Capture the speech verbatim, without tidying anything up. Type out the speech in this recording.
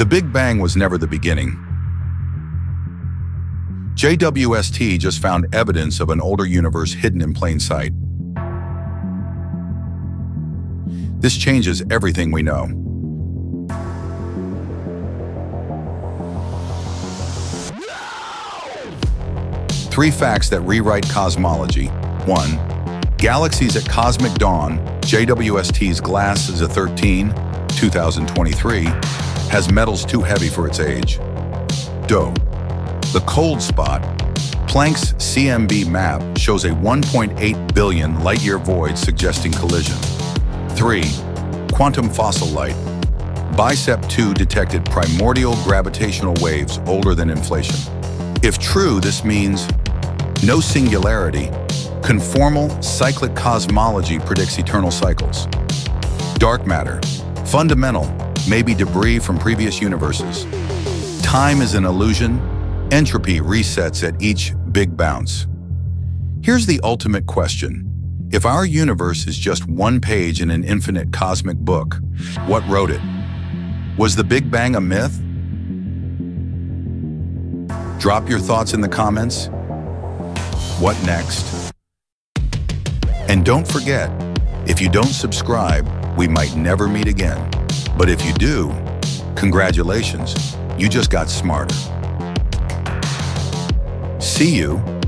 The Big Bang was never the beginning. J W S T just found evidence of an older universe hidden in plain sight. This changes everything we know. Three facts that rewrite cosmology. One, galaxies at cosmic dawn, J W S T's GLASS z thirteen, two thousand twenty-three, has metals too heavy for its age. Two, the cold spot, Planck's C M B map shows a one point eight billion light-year void suggesting collision. Three, quantum fossil light, BICEP two detected primordial gravitational waves older than inflation. If true, this means no singularity. Conformal cyclic cosmology predicts eternal cycles. Dark matter, fundamental, maybe debris from previous universes. Time is an illusion. Entropy resets at each big bounce. Here's the ultimate question. If our universe is just one page in an infinite cosmic book, what wrote it? Was the Big Bang a myth? Drop your thoughts in the comments. What next? And don't forget, if you don't subscribe, we might never meet again. But if you do, congratulations, you just got smarter. See you